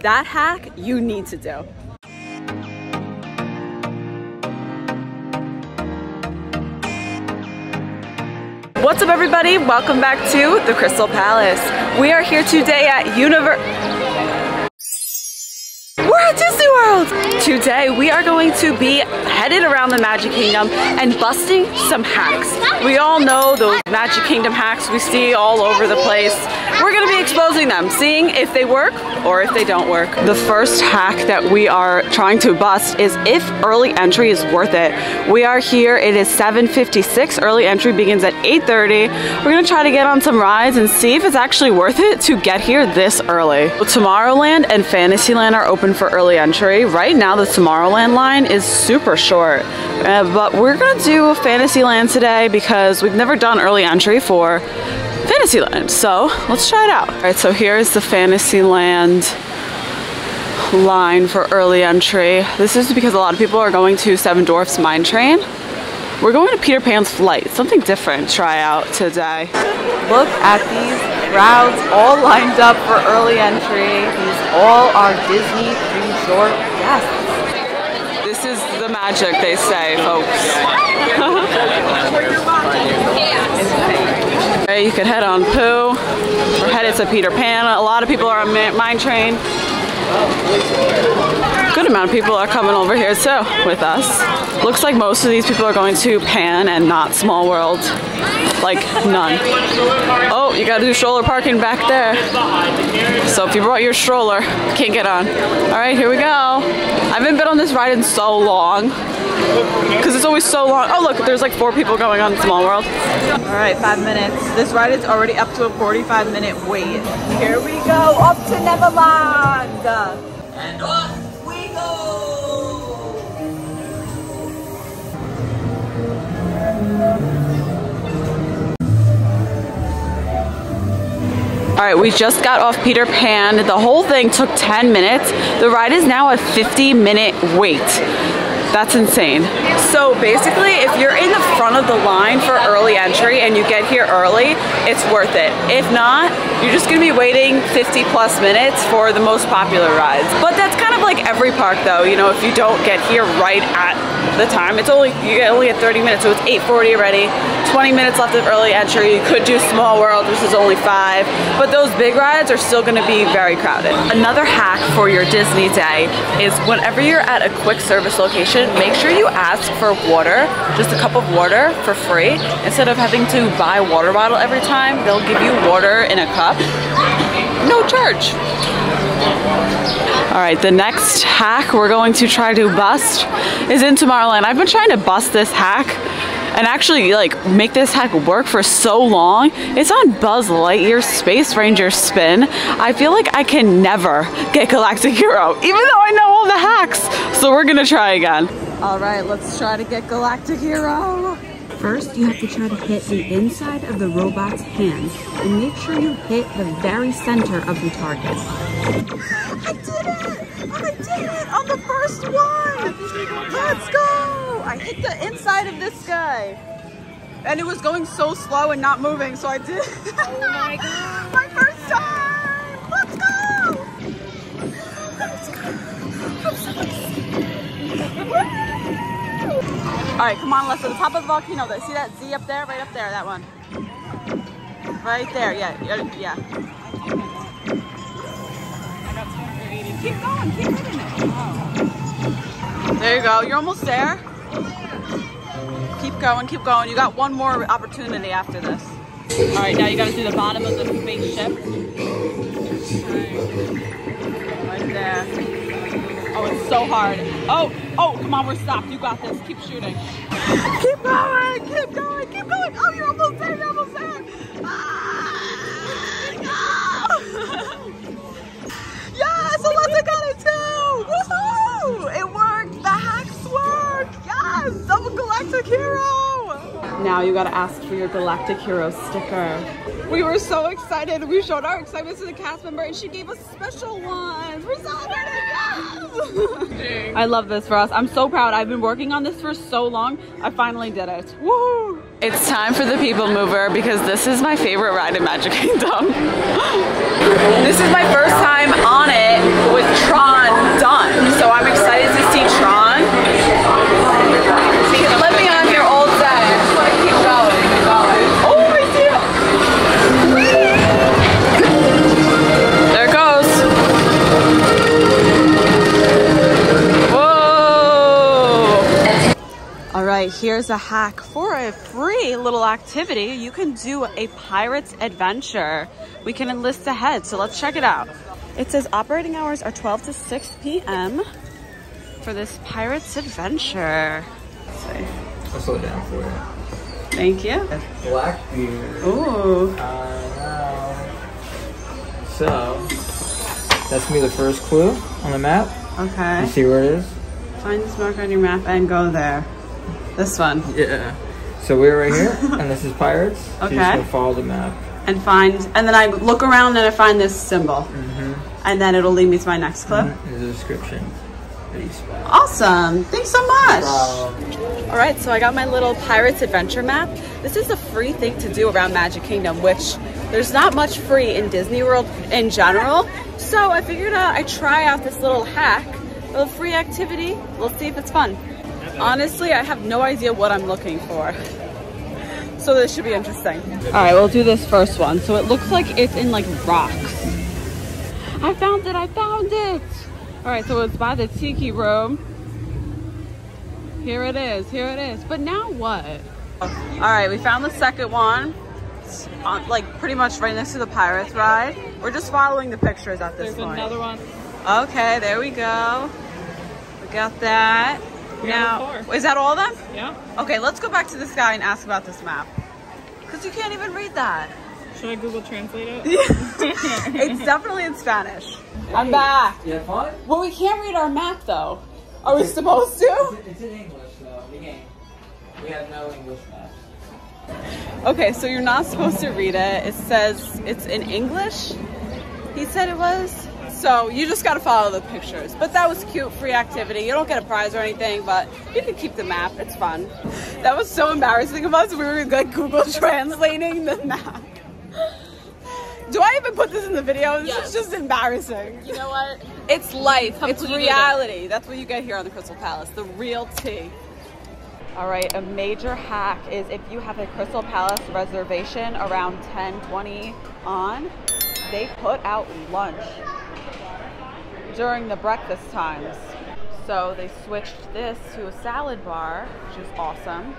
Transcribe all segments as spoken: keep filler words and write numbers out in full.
That hack you need to do. What's up, everybody? Welcome back to the Crystal Palace. We are here today at Univer- We're at Disney World! Today we are going to be headed around the Magic Kingdom and busting some hacks. We all know those Magic Kingdom hacks we see all over the place. We're gonna be exposing them, seeing if they work or if they don't work. The first hack that we are trying to bust is if early entry is worth it. We are here, it is seven fifty-six, early entry begins at eight thirty. We're gonna try to get on some rides and see if it's actually worth it to get here this early. Tomorrowland and Fantasyland are open for early entry. Right now the Tomorrowland line is super short, uh, but we're gonna do Fantasyland today because we've never done early entry for Fantasyland, so let's try it out. All right, so here's the Fantasyland line for early entry. This is because a lot of people are going to Seven Dwarfs Mine Train. We're going to Peter Pan's Flight, something different to try out today. Look at these crowds all lined up for early entry. These all are Disney Resort guests. This is the magic, they say, folks. You could head on Pooh. We're headed to Peter Pan. A lot of people are on Mine Train. Good amount of people are coming over here too with us. Looks like most of these people are going to Pan and not Small World. Like none. Oh, you gotta do stroller parking back there. So if you brought your stroller, you can't get on. All right, here we go. I haven't been on this ride in so long. Because it's always so long. Oh, look, there's like four people going on Small World. All right, five minutes. This ride is already up to a forty-five minute wait. Here we go, up to Neverland. And off we go. All right, we just got off Peter Pan. The whole thing took ten minutes. The ride is now a fifty minute wait. That's insane. So basically, if you're in the front of the line for early entry and you get here early, it's worth it. If not, you're just gonna be waiting fifty plus minutes for the most popular rides. But that's kind of like every park though, you know, if you don't get here right at the time, it's only, you only get thirty minutes, so it's eight forty already, twenty minutes left of early entry. You could do Small World, which is only five, but those big rides are still gonna be very crowded. Another hack for your Disney day is whenever you're at a quick service location, make sure you ask for water, just a cup of water for free. Instead of having to buy a water bottle every time, they'll give you water in a cup, no charge. All right, the next hack we're going to try to bust is in Tomorrowland. I've been trying to bust this hack and actually like make this hack work for so long. It's on Buzz Lightyear Space Ranger Spin. I feel like I can never get Galactic Hero, even though I know all the hacks. So we're gonna try again. All right, let's try to get Galactic Hero. First, you have to try to hit the inside of the robot's hand and make sure you hit the very center of the target. I did it! I did it on the first one! Let's go! I hit the inside of this guy. And it was going so slow and not moving, so I did. Oh my god. My first time! Let's go! Let's go! I'm so excited. Alright, come on, let's go to the top of the volcano. See that Z up there? Right up there, that one. Right there, yeah. Yeah. Keep going, keep hitting it. Wow. There you go, you're almost there. Keep going, keep going. You got one more opportunity after this. All right, now you gotta do the bottom of the spaceship. Right there. Oh, it's so hard. Oh, oh, come on, we're stopped. You got this, keep shooting. Keep going, keep going, keep going. Oh, you're almost there, you're almost there. Ah, no. So let's go to two! Woohoo! It worked! The hacks worked! Yes! Double Galactic Hero! Now you gotta ask for your Galactic Hero sticker. We were so excited. We showed our excitement to the cast member and she gave us special ones. We're celebrating! Yes! I love this for us. I'm so proud. I've been working on this for so long. I finally did it. Woohoo! It's time for the People Mover because this is my favorite ride in Magic Kingdom. This is my first time on it with right, here's a hack for a free little activity. You can do a Pirate's Adventure. We can enlist ahead, so let's check it out. It says operating hours are twelve to six p m for this Pirate's Adventure. Let's see. I'll slow down for you. Thank you. That's Blackbeard. Ooh. Uh, so, that's gonna be the first clue on the map. Okay. You see where it is? Find this mark on your map and go there. This one. Yeah. So we're right here, and this is Pirates. So okay. You're just gonna follow the map. And find, and then I look around and I find this symbol. Mm-hmm. And then it'll lead me to my next clue. Mm-hmm. There's a description. Awesome. Thanks so much. Wow. All right, so I got my little Pirate's Adventure map. This is a free thing to do around Magic Kingdom, which there's not much free in Disney World in general. So I figured uh, I'd try out this little hack, a little free activity. We'll see if it's fun. Honestly, I have no idea what I'm looking for. So this should be interesting. All right, we'll do this first one. So it looks like it's in like rocks. I found it, I found it. All right, so it's by the Tiki Room. Here it is, here it is. But now what? All right, we found the second one. It's on, like pretty much right next to the Pirates ride. We're just following the pictures at this There's point. There's another one. Okay, there we go. We got that. We now, is that all of them? Yeah. Okay, let's go back to this guy and ask about this map. Because you can't even read that. Should I Google Translate it? It's definitely in Spanish. I'm back. You have fun? Well, we can't read our map, though. Are we supposed to? It's in English, though. We can't. We have no English maps. Okay, so you're not supposed to read it. It says it's in English. He said it was. So you just got to follow the pictures. But that was cute, free activity. You don't get a prize or anything, but you can keep the map. It's fun. That was so embarrassing of us. We were like Google translating the map. Do I even put this in the video? This yes. is just embarrassing. You know what? It's life. Completely. It's reality. That's what you get here on the Crystal Palace. The real tea. All right. A major hack is if you have a Crystal Palace reservation around ten twenty on, they put out lunch during the breakfast times. So they switched this to a salad bar, which is awesome.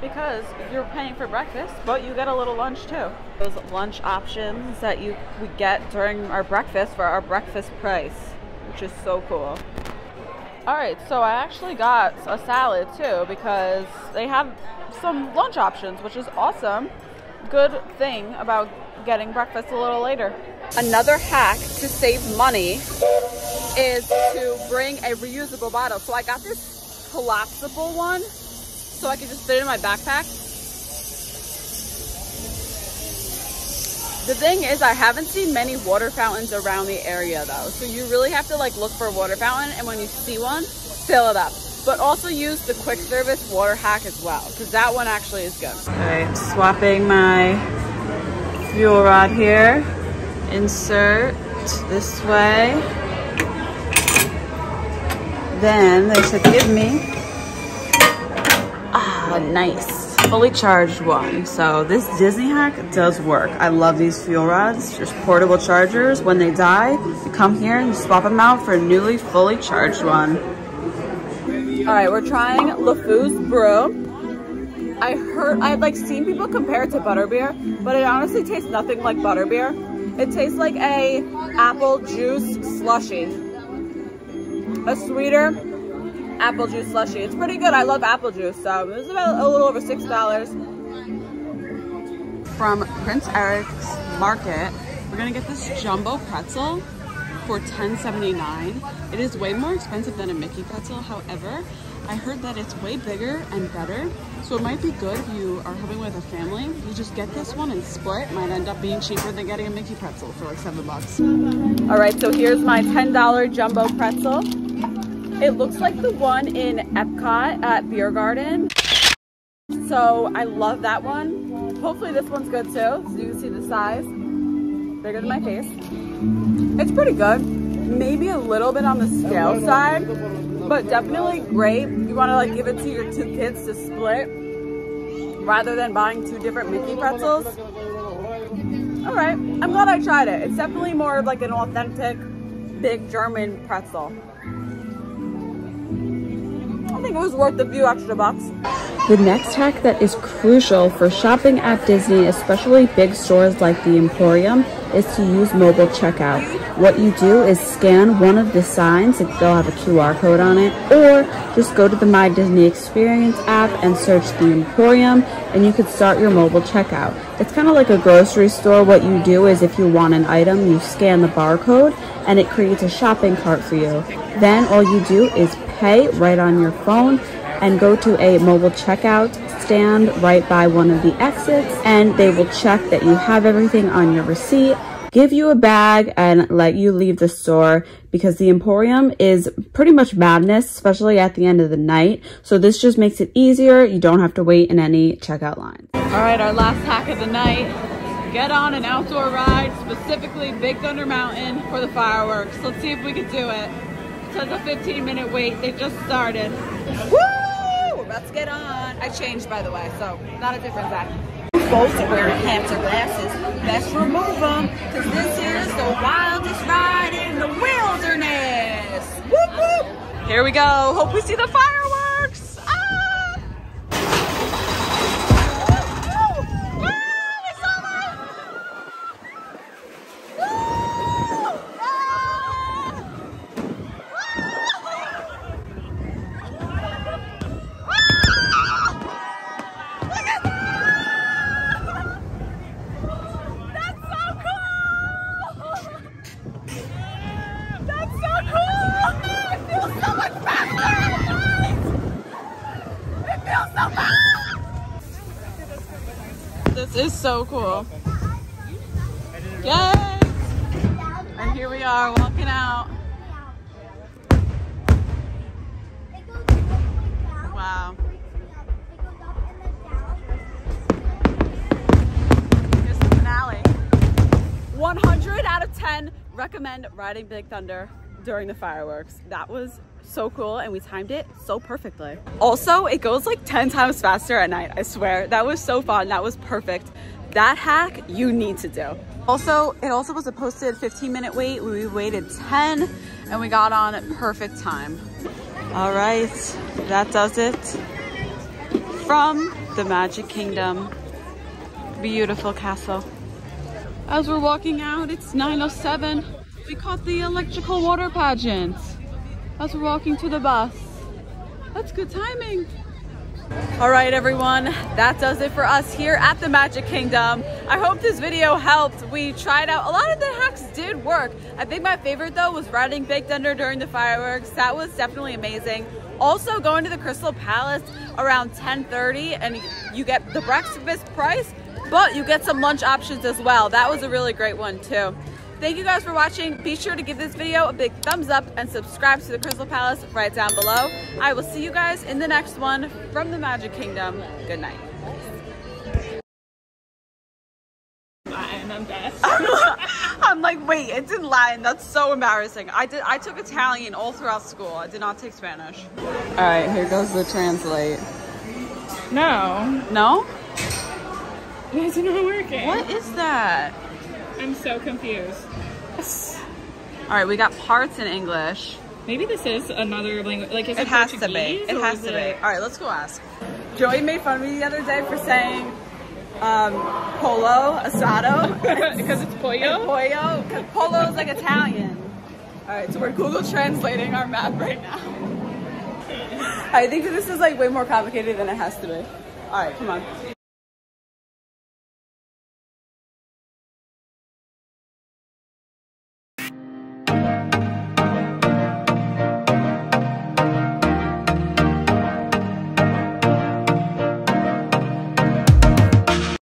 Because you're paying for breakfast, but you get a little lunch too. Those lunch options that you we get during our breakfast for our breakfast price, which is so cool. All right, so I actually got a salad too because they have some lunch options, which is awesome. Good thing about getting breakfast a little later. Another hack to save money is to bring a reusable bottle. So I got this collapsible one, so I can just fit it in my backpack. The thing is, I haven't seen many water fountains around the area though. So you really have to like look for a water fountain, and when you see one, fill it up. But also use the quick service water hack as well, because that one actually is good. All right, swapping my fuel rod here. Insert this way. Then they said, give me a nice fully charged one. So this Disney hack does work. I love these fuel rods. Just portable chargers. When they die, you come here and swap them out for a newly fully charged one. All right, we're trying LeFou's Brew. I heard, I've like seen people compare it to butterbeer, but it honestly tastes nothing like butterbeer. It tastes like a apple juice slushie. A sweeter apple juice slushie. It's pretty good. I love apple juice. So it was about a little over six dollars. From Prince Eric's Market, we're gonna get this jumbo pretzel for ten seventy-nine. It is way more expensive than a Mickey pretzel. However, I heard that it's way bigger and better, so it might be good if you are coming with a family. You just get this one and split. It might end up being cheaper than getting a Mickey pretzel for like seven bucks. All right, so here's my ten dollar jumbo pretzel. It looks like the one in Epcot at Beer Garden. So I love that one. Hopefully this one's good too, so you can see the size. Bigger than my face. It's pretty good. Maybe a little bit on the stale side, but definitely great. You want to like give it to your two kids to split rather than buying two different Mickey pretzels. All right, I'm glad I tried it. It's definitely more of like an authentic, big German pretzel. think it was worth a few extra bucks. The next hack that is crucial for shopping at Disney, especially big stores like the Emporium, is to use mobile checkout. What you do is scan one of the signs, they'll have a Q R code on it, or just go to the My Disney Experience app and search the Emporium, and you could start your mobile checkout. It's kind of like a grocery store. What you do is if you want an item, you scan the barcode, and it creates a shopping cart for you. Then all you do is pay right on your phone, and go to a mobile checkout stand right by one of the exits, and they will check that you have everything on your receipt, give you a bag, and let you leave the store, because the Emporium is pretty much madness, especially at the end of the night. So this just makes it easier. You don't have to wait in any checkout line. All right, our last hack of the night. Get on an outdoor ride, specifically Big Thunder Mountain for the fireworks. Let's see if we can do it. It says a fifteen minute wait. They just started. Woo! Let's get on. I changed, by the way, so not a different back. You're supposed to wear hats or glasses. Let's remove them, because this here is the wildest ride in the wilderness. Whoop, whoop. Here we go. Hope we see the fireworks. Ah! Woo! Ah, we saw them! Woo! Ah! This is so cool. Yay! And here we are walking out. Wow. Here's the finale. one hundred out of ten recommend riding Big Thunder during the fireworks. That was so cool, and we timed it so perfectly. Also, it goes like ten times faster at night, I swear. That was so fun, that was perfect. That hack you need to do. Also, it also was a posted fifteen minute wait. We waited ten and we got on at perfect time. All right, that does it from the Magic Kingdom. Beautiful castle. As we're walking out, it's nine oh seven. We caught the Electrical Water Pageant as we're walking to the bus. That's good timing. All right, everyone, that does it for us here at the Magic Kingdom. I hope this video helped. We tried out a lot of the hacks, did work. I think my favorite though was riding Big Thunder during the fireworks. That was definitely amazing. Also going to the Crystal Palace around ten thirty, and you get the breakfast price, but you get some lunch options as well. That was a really great one too. Thank you guys for watching. Be sure to give this video a big thumbs up and subscribe to the Crystal Palace right down below. I will see you guys in the next one from the Magic Kingdom. Good night. Lion, I'm dead. I'm like, wait, it didn't Lion. That's so embarrassing. I did. I took Italian all throughout school. I did not take Spanish. All right, here goes the translate. No. No? It's not working. What is that? I'm so confused. All right, we got parts in English. Maybe this is another language. Like, is it, it has to be. It has to it... be. All right, let's go ask. Joey made fun of me the other day for saying um, polo asado because it's pollo. Pollo, because polo is like Italian. All right, so we're Google translating our map right now. I think that this is like way more complicated than it has to be. All right, come on.